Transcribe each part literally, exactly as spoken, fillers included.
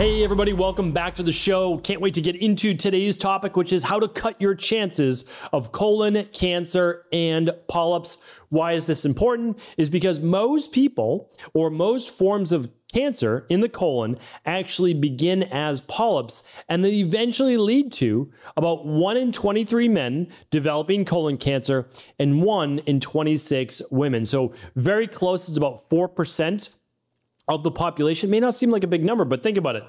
Hey everybody, welcome back to the show. Can't wait to get into today's topic, which is how to cut your chances of colon cancer and polyps. Why is this important? Is because most people or most forms of cancer in the colon actually begin as polyps and they eventually lead to about one in twenty-three men developing colon cancer and one in twenty-six women. So very close, it's about four percent of the population. It may not seem like a big number, but think about it.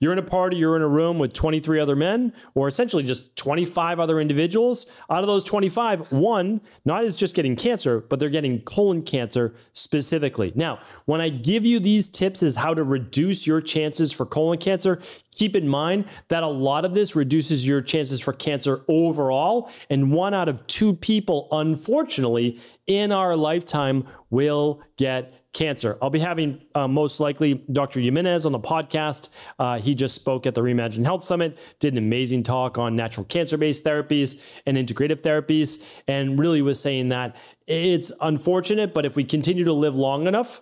You're in a party, you're in a room with twenty-three other men, or essentially just twenty-five other individuals. Out of those twenty-five, one not is just getting cancer, but they're getting colon cancer specifically. Now, when I give you these tips as how to reduce your chances for colon cancer, keep in mind that a lot of this reduces your chances for cancer overall, and one out of two people, unfortunately, in our lifetime will get cancer. I'll be having uh, most likely Doctor Jimenez on the podcast. Uh, he just spoke at the Reimagined Health Summit, did an amazing talk on natural cancer-based therapies and integrative therapies, and really was saying that it's unfortunate, but if we continue to live long enough,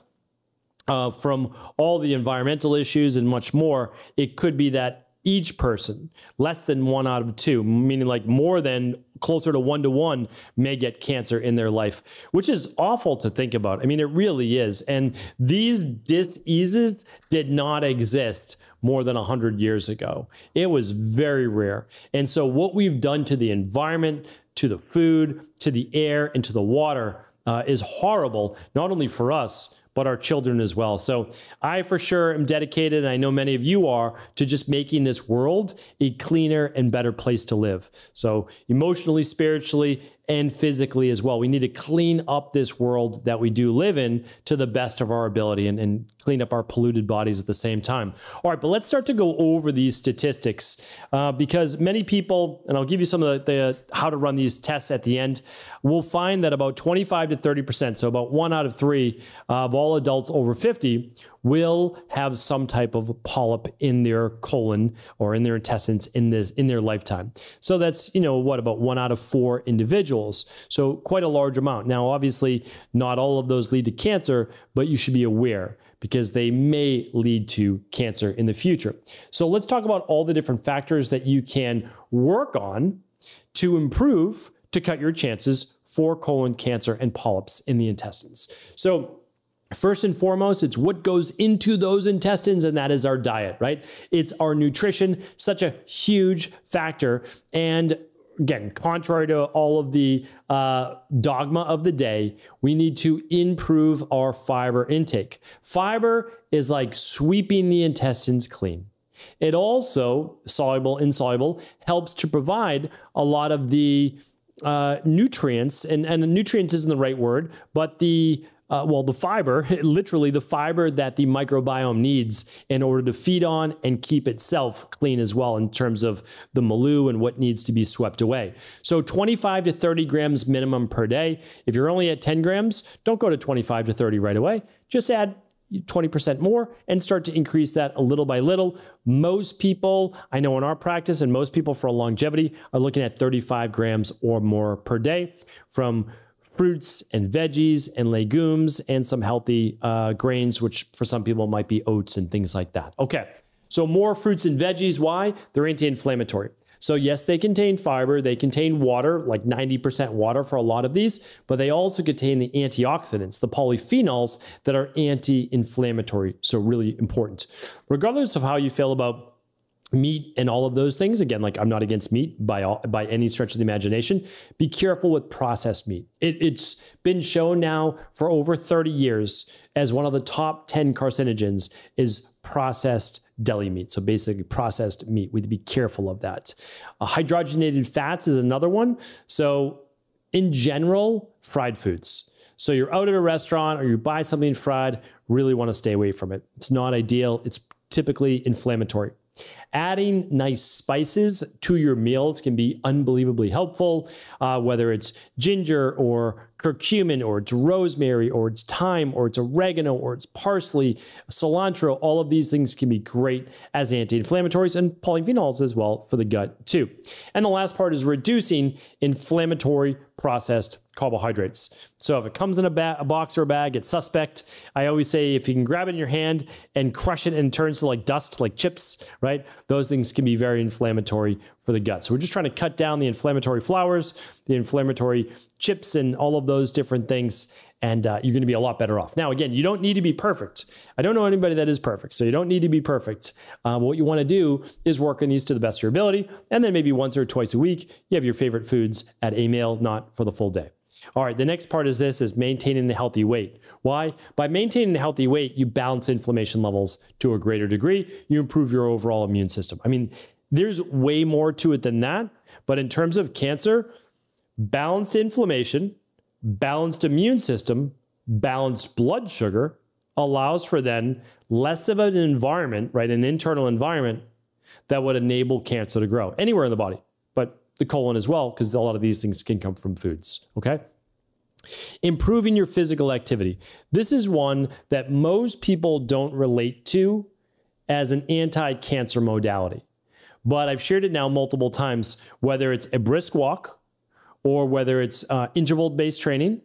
uh, from all the environmental issues and much more, it could be that each person, less than one out of two, meaning like more than closer to one to one, may get cancer in their life, which is awful to think about. I mean, it really is. And these diseases did not exist more than one hundred years ago. It was very rare. And so what we've done to the environment, to the food, to the air, and to the water uh, is horrible, not only for us, but our children as well. So I for sure am dedicated, and I know many of you are, to just making this world a cleaner and better place to live. So emotionally, spiritually, and physically as well. We need to clean up this world that we do live in to the best of our ability and, and clean up our polluted bodies at the same time. All right, but let's start to go over these statistics uh, because many people, and I'll give you some of the, the how to run these tests at the end, will find that about twenty-five to thirty percent, so about one out of three uh, of all adults over fifty will have some type of polyp in their colon or in their intestines in this in their lifetime. So that's, you know, what, about one out of four individuals. So quite a large amount. Now, obviously, not all of those lead to cancer, but you should be aware because they may lead to cancer in the future. So let's talk about all the different factors that you can work on to improve, to cut your chances for colon cancer and polyps in the intestines. So first and foremost, it's what goes into those intestines, and that is our diet, right? It's our nutrition, such a huge factor. And again, contrary to all of the uh, dogma of the day, we need to improve our fiber intake. Fiber is like sweeping the intestines clean. It also, soluble, insoluble, helps to provide a lot of the uh, nutrients, and, and nutrients isn't the right word, but the Uh, well, the fiber, literally the fiber that the microbiome needs in order to feed on and keep itself clean as well in terms of the milieu and what needs to be swept away. So twenty-five to thirty grams minimum per day. If you're only at ten grams, don't go to twenty-five to thirty right away. Just add twenty percent more and start to increase that a little by little. Most people, I know in our practice, and most people for longevity are looking at thirty-five grams or more per day from fruits and veggies and legumes and some healthy uh, grains, which for some people might be oats and things like that. Okay, so more fruits and veggies. Why? They're anti-inflammatory. So yes, they contain fiber, they contain water, like ninety percent water for a lot of these, but they also contain the antioxidants, the polyphenols that are anti-inflammatory, so really important. Regardless of how you feel about meat and all of those things. Again, like I'm not against meat by all, by any stretch of the imagination. Be careful with processed meat. It, it's been shown now for over thirty years as one of the top ten carcinogens is processed deli meat. So basically processed meat. We'd be careful of that. Uh, hydrogenated fats is another one. So in general, fried foods. So you're out at a restaurant or you buy something fried, really want to stay away from it. It's not ideal. It's typically inflammatory. Adding nice spices to your meals can be unbelievably helpful, uh, whether it's ginger or curcumin or it's rosemary or it's thyme or it's oregano or it's parsley, cilantro. All of these things can be great as anti-inflammatories and polyphenols as well for the gut too. And the last part is reducing inflammatory processed carbohydrates. So if it comes in a, ba a box or a bag, it's suspect. I always say if you can grab it in your hand and crush it and it turns to like dust, like chips, right? Those things can be very inflammatory for the gut. So we're just trying to cut down the inflammatory flours, the inflammatory chips, and all of those different things. And uh, you're going to be a lot better off. Now, again, you don't need to be perfect. I don't know anybody that is perfect, so you don't need to be perfect. Uh, what you want to do is work on these to the best of your ability, and then maybe once or twice a week, you have your favorite foods at a meal, not for the full day. All right, the next part is this, is maintaining the healthy weight. Why? By maintaining a healthy weight, you balance inflammation levels to a greater degree. You improve your overall immune system. I mean, there's way more to it than that, but in terms of cancer, balanced inflammation, balanced immune system, balanced blood sugar allows for then less of an environment, right? An internal environment that would enable cancer to grow anywhere in the body, but the colon as well, because a lot of these things can come from foods, okay? Improving your physical activity. This is one that most people don't relate to as an anti-cancer modality, but I've shared it now multiple times, whether it's a brisk walk, or whether it's uh, interval-based training,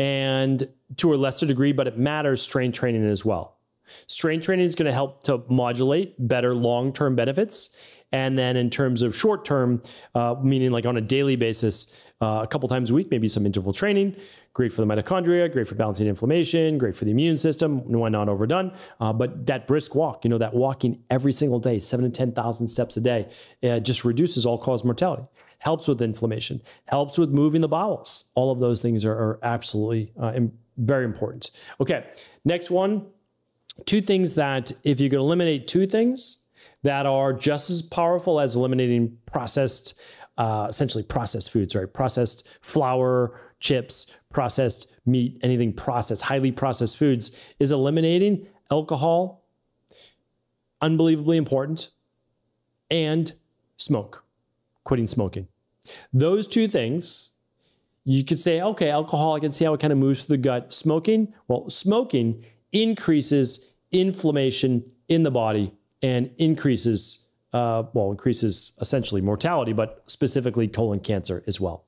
and to a lesser degree, but it matters, strength training as well. Strength training is going to help to modulate better long-term benefits. And then in terms of short-term, uh, meaning like on a daily basis, uh, a couple times a week, maybe some interval training, great for the mitochondria, great for balancing inflammation, great for the immune system when not overdone. Uh, but that brisk walk, you know, that walking every single day, seven to ten thousand steps a day, uh, just reduces all-cause mortality, helps with inflammation, helps with moving the bowels. All of those things are, are absolutely uh, im- very important. Okay, next one, two things that if you can eliminate two things, that are just as powerful as eliminating processed, uh, essentially processed foods, right? Processed flour, chips, processed meat, anything processed, highly processed foods, is eliminating alcohol, unbelievably important, and smoke, quitting smoking. Those two things, you could say, okay, alcohol, I can see how it kind of moves through the gut. Smoking, well, smoking increases inflammation in the body, and increases, uh, well, increases essentially mortality, but specifically colon cancer as well.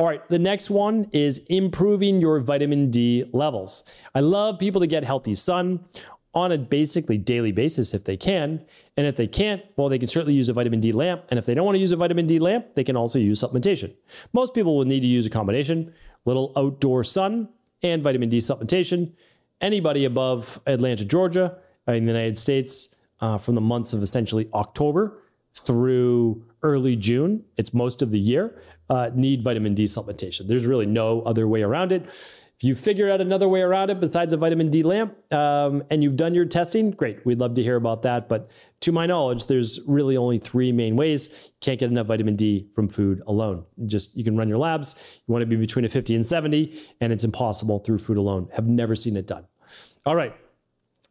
All right, the next one is improving your vitamin D levels. I love people to get healthy sun on a basically daily basis if they can. And if they can't, well, they can certainly use a vitamin D lamp. And if they don't want to use a vitamin D lamp, they can also use supplementation. Most people will need to use a combination, little outdoor sun and vitamin D supplementation. Anybody above Atlanta, Georgia, in the United States, Uh, from the months of essentially October through early June, it's most of the year, uh, need vitamin D supplementation. There's really no other way around it. If you figure out another way around it besides a vitamin D lamp um, and you've done your testing, great. We'd love to hear about that. But to my knowledge, there's really only three main ways. You can't get enough vitamin D from food alone. Just, you can run your labs. You want to be between a fifty and seventy, and it's impossible through food alone. Have never seen it done. All right.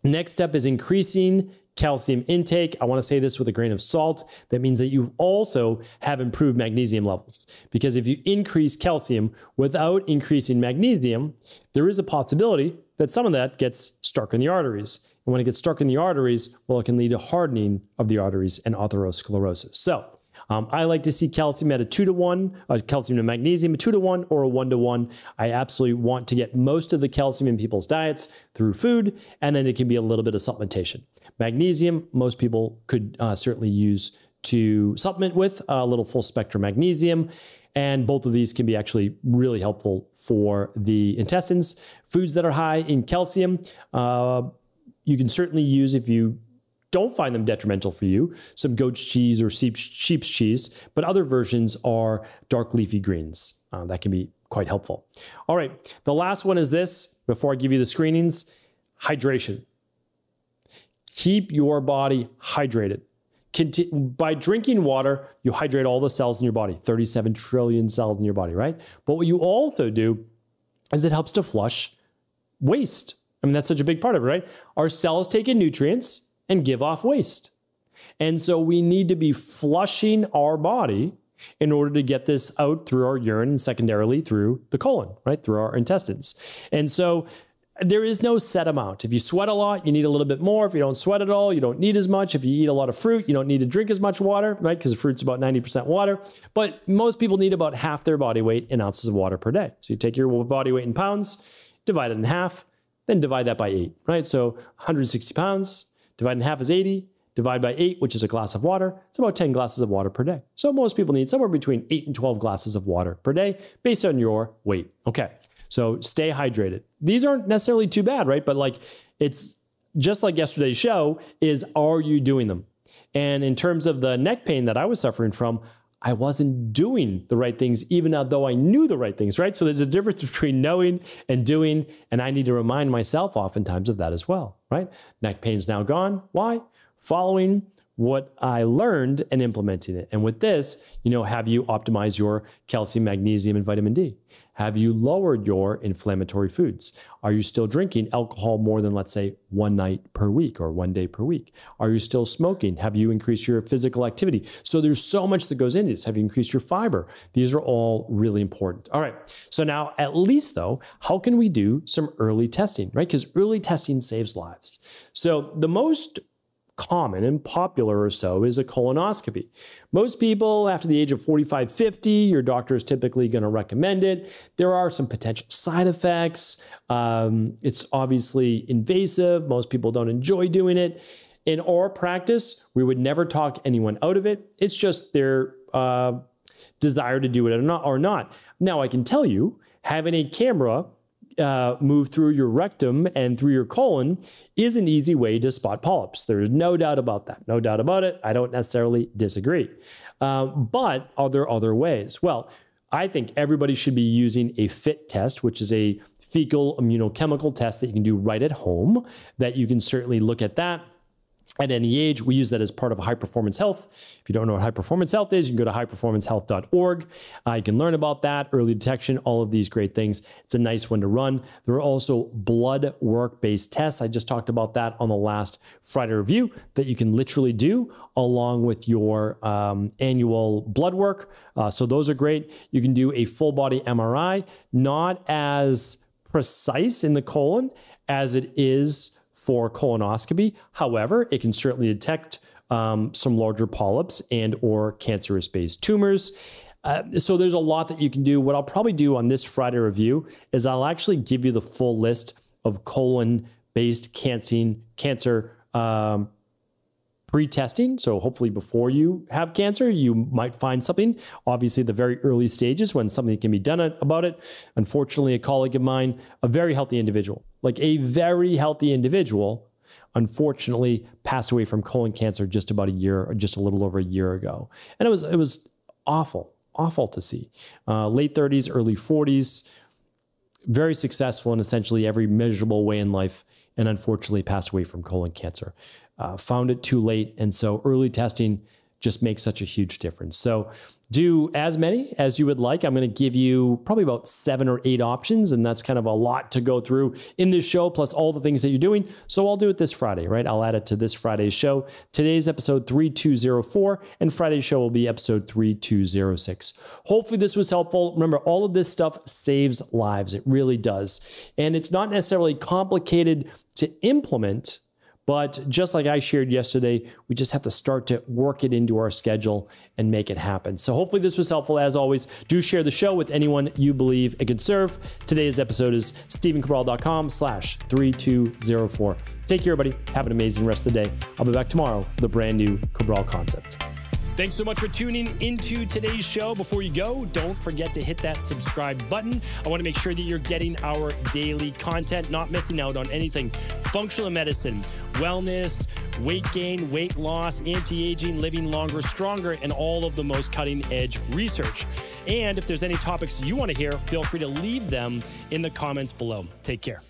Next step is increasing calcium intake. I want to say this with a grain of salt. That means that you also have improved magnesium levels, because if you increase calcium without increasing magnesium, there is a possibility that some of that gets stuck in the arteries. And when it gets stuck in the arteries, well, it can lead to hardening of the arteries and atherosclerosis. So um, I like to see calcium at a two to one, uh, calcium to magnesium, a two to one or a one to one. I absolutely want to get most of the calcium in people's diets through food, and then it can be a little bit of supplementation. Magnesium, most people could uh, certainly use to supplement with a little full spectrum magnesium. And both of these can be actually really helpful for the intestines. Foods that are high in calcium, uh, you can certainly use, if you don't find them detrimental for you, some goat's cheese or sheep's cheese, but other versions are dark leafy greens. Uh, that can be quite helpful. All right, the last one is this, before I give you the screenings, hydration. Keep your body hydrated. Contin- by drinking water, you hydrate all the cells in your body, thirty-seven trillion cells in your body, right? But what you also do is it helps to flush waste. I mean, that's such a big part of it, right? Our cells take in nutrients and give off waste. And so we need to be flushing our body in order to get this out through our urine and secondarily through the colon, right? Through our intestines. And so there is no set amount. If you sweat a lot, you need a little bit more. If you don't sweat at all, you don't need as much. If you eat a lot of fruit, you don't need to drink as much water, right? Because fruit's about ninety percent water. But most people need about half their body weight in ounces of water per day. So you take your body weight in pounds, divide it in half, then divide that by eight, right? So one hundred sixty pounds, divide in half is eighty, divide by eight, which is a glass of water. It's about ten glasses of water per day. So most people need somewhere between eight and twelve glasses of water per day based on your weight. Okay. So stay hydrated. These aren't necessarily too bad, right? But like, it's just like yesterday's show is, are you doing them? And in terms of the neck pain that I was suffering from, I wasn't doing the right things, even though I knew the right things, right? So there's a difference between knowing and doing, and I need to remind myself oftentimes of that as well, right? Neck pain's now gone. Why? Following what I learned and implementing it. And with this, you know, have you optimized your calcium, magnesium, and vitamin D? Have you lowered your inflammatory foods? Are you still drinking alcohol more than, let's say, one night per week or one day per week? Are you still smoking? Have you increased your physical activity? So there's so much that goes into this. Have you increased your fiber? These are all really important. All right. So now, at least though, how can we do some early testing, right? Because early testing saves lives. So the most common and popular or so is a colonoscopy. Most people after the age of forty-five, fifty, your doctor is typically going to recommend it. There are some potential side effects. Um, it's obviously invasive. Most people don't enjoy doing it. In our practice, we would never talk anyone out of it. It's just their uh, desire to do it or not, or not. Now I can tell you, having a camera Uh, move through your rectum and through your colon is an easy way to spot polyps. There's no doubt about that. No doubt about it. I don't necessarily disagree. Uh, but are there other ways? Well, I think everybody should be using a FIT test, which is a fecal immunochemical test that you can do right at home, that you can certainly look at that. At any age, we use that as part of High Performance Health. If you don't know what High Performance Health is, you can go to high performance health dot org. Uh, you can learn about that, early detection, all of these great things. It's a nice one to run. There are also blood work-based tests. I just talked about that on the last Friday review that you can literally do along with your um, annual blood work. Uh, so those are great. You can do a full body M R I, not as precise in the colon as it is for colonoscopy. However, it can certainly detect um, some larger polyps and or cancerous-based tumors. Uh, so there's a lot that you can do. What I'll probably do on this Friday review is I'll actually give you the full list of colon-based cancer, cancer um, pre-testing. So hopefully before you have cancer, you might find something. Obviously, the very early stages when something can be done about it. Unfortunately, a colleague of mine, a very healthy individual, like a very healthy individual, unfortunately passed away from colon cancer just about a year, or just a little over a year ago. And it was, it was awful, awful to see. Uh, late thirties, early forties, very successful in essentially every measurable way in life, and unfortunately passed away from colon cancer. Uh, found it too late. And so early testing just makes such a huge difference. So do as many as you would like. I'm going to give you probably about seven or eight options, and that's kind of a lot to go through in this show, plus all the things that you're doing. So I'll do it this Friday, right? I'll add it to this Friday's show. Today's episode three two zero four, and Friday's show will be episode three two zero six. Hopefully this was helpful. Remember, all of this stuff saves lives. It really does. And it's not necessarily complicated to implement. But just like I shared yesterday, we just have to start to work it into our schedule and make it happen. So hopefully this was helpful. As always, do share the show with anyone you believe it could serve. Today's episode is stephen cabral dot com slash three two zero four. Take care, everybody. Have an amazing rest of the day. I'll be back tomorrow with a brand new Cabral Concept. Thanks so much for tuning into today's show. Before you go, don't forget to hit that subscribe button. I want to make sure that you're getting our daily content, not missing out on anything. Functional medicine, wellness, weight gain, weight loss, anti-aging, living longer, stronger, and all of the most cutting-edge research. And if there's any topics you want to hear, feel free to leave them in the comments below. Take care.